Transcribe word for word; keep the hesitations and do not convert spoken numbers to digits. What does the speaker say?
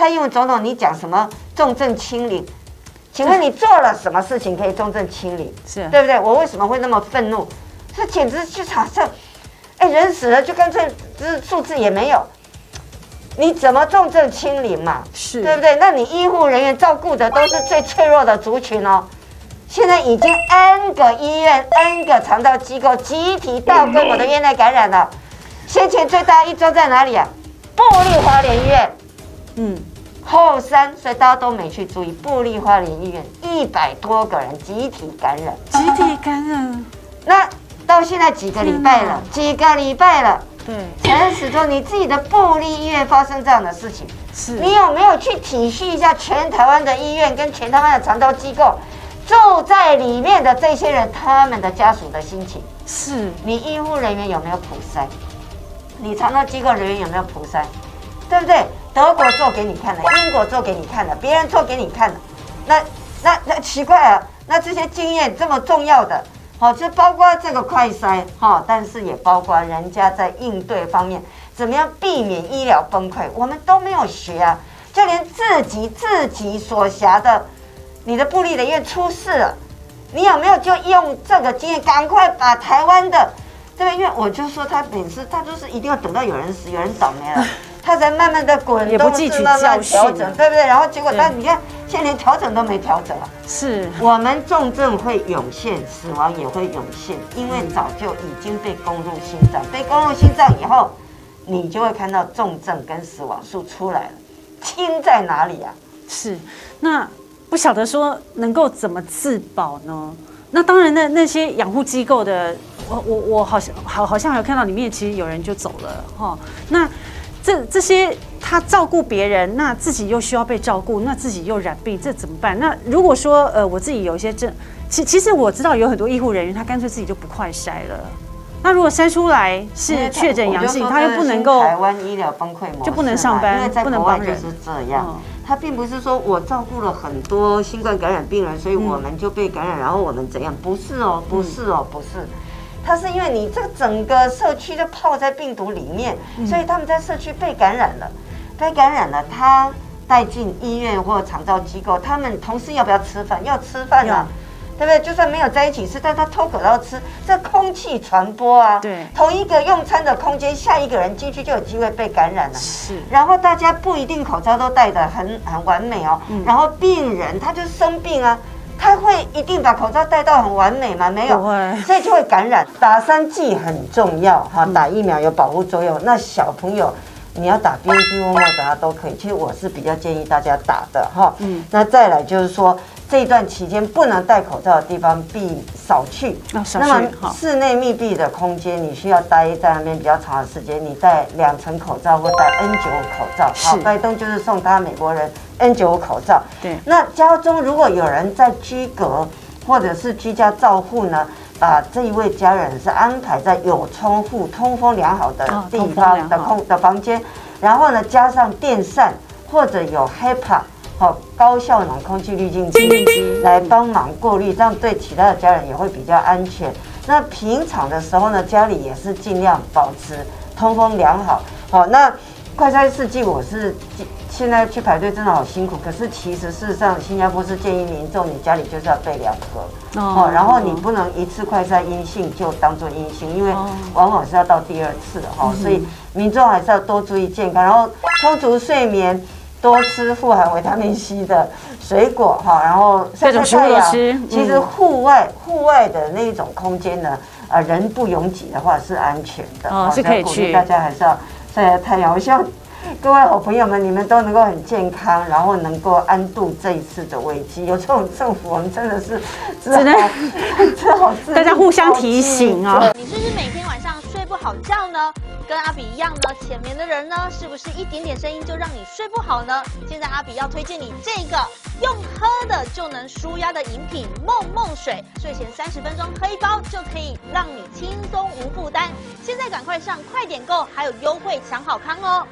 蔡英文总统，你讲什么重症清零？请问你做了什么事情可以重症清零？是对不对？我为什么会那么愤怒？这简直就好像，哎，人死了就干脆就是数字也没有，你怎么重症清零嘛？是对不对？那你医护人员照顾的都是最脆弱的族群哦。 现在已经 N 个医院、N 个肠道机构集体倒跟我的院内感染了。先前最大一宗在哪里啊？布利花莲医院，嗯，后山，所以大家都没去注意。布利花莲医院一百多个人集体感染，集体感染。那到现在几个礼拜了，几个礼拜了，对，陈时中，你自己的布利医院发生这样的事情，是你有没有去体恤一下全台湾的医院跟全台湾的肠道机构？ 住在里面的这些人，他们的家属的心情，是你医护人员有没有普筛？你肠道机构人员有没有普筛？对不对？德国做给你看了，英国做给你看了，别人做给你看了，那那那奇怪啊！那这些经验这么重要的，好、哦，就包括这个快筛哈、哦，但是也包括人家在应对方面怎么样避免医疗崩溃，我们都没有学啊，就连自己自己所辖的。 你的部立的医院出事了，你有没有就用这个经验，赶快把台湾的这个医院？我就说他每次他就是一定要等到有人死、有人倒霉了，他才慢慢的滚动式慢慢调整，对不对？然后结果他你看，现在连调整都没调整了。是我们重症会涌现，死亡也会涌现，因为早就已经被攻入心脏，被攻入心脏以后，你就会看到重症跟死亡数出来了，轻在哪里啊？是那。 不晓得说能够怎么自保呢？那当然那，那那些养护机构的，我我我好像好好像还有看到里面其实有人就走了哈。那这这些他照顾别人，那自己又需要被照顾，那自己又染病，这怎么办？那如果说呃我自己有一些症，其其实我知道有很多医护人员他干脆自己就不快筛了。那如果筛出来是确诊阳性，他又不能够台湾医疗崩溃模式，就不能上班，不能帮人就是这样。嗯 他并不是说我照顾了很多新冠感染病人，所以我们就被感染，嗯、然后我们怎样？不是哦，不是哦，不是。他是因为你这个整个社区就泡在病毒里面，嗯、所以他们在社区被感染了，被感染了，他带进医院或长照机构，他们同事要不要吃饭？要吃饭啊，对不对？就算没有在一起吃，但他脱口罩吃，这空气传播啊，对，同一个用餐的空间，下一个人进去就有机会被感染了。是，然后大家不一定口罩都戴得很很完美哦。嗯、然后病人他就生病啊，他会一定把口罩戴到很完美吗？没有，所以就会感染。打三剂很重要哈，打疫苗有保护作用。嗯、那小朋友你要打 B N G V 或者它都可以，其实我是比较建议大家打的哈。嗯，那再来就是说。 这段期间不能戴口罩的地方必少去。哦、少去那么室内密闭的空间，你需要待在那边比较长的时间，你戴两层口罩或戴 N 九五 口罩。好，拜登就是送他美国人 N 九五 口罩。对。那家中如果有人在居隔或者是居家照护呢，把这一位家人是安排在有窗户、通风良好的地方的空、哦、的房间，然后呢加上电扇或者有 HEPA。 好，高效能空气滤净机来帮忙过滤，这样对其他的家人也会比较安全。那平常的时候呢，家里也是尽量保持通风良好。好，那快筛试剂我是现在去排队真的好辛苦，可是其实事实上新加坡是建议民众，你家里就是要备两盒，哦，然后你不能一次快筛阴性就当做阴性，因为往往是要到第二次的哈，所以民众还是要多注意健康，然后充足睡眠。 多吃富含维他命 C 的水果哈，然后晒晒太阳。其实户外户外的那种空间呢，呃，人不拥挤的话是安全的。哦，是可以去。大家还是要晒晒太阳。我希望各位好朋友们，你们都能够很健康，然后能够安度这一次的危机。有这种政府，我们真的是只能只好大家互相提醒啊。你是不是每天晚上睡不好觉呢？ 跟阿比一样呢，浅眠的人呢，是不是一点点声音就让你睡不好呢？现在阿比要推荐你这个用喝的就能舒压的饮品梦梦水，睡前三十分钟喝一包就可以让你轻松无负担。现在赶快上，快点购，还有优惠抢好康哦！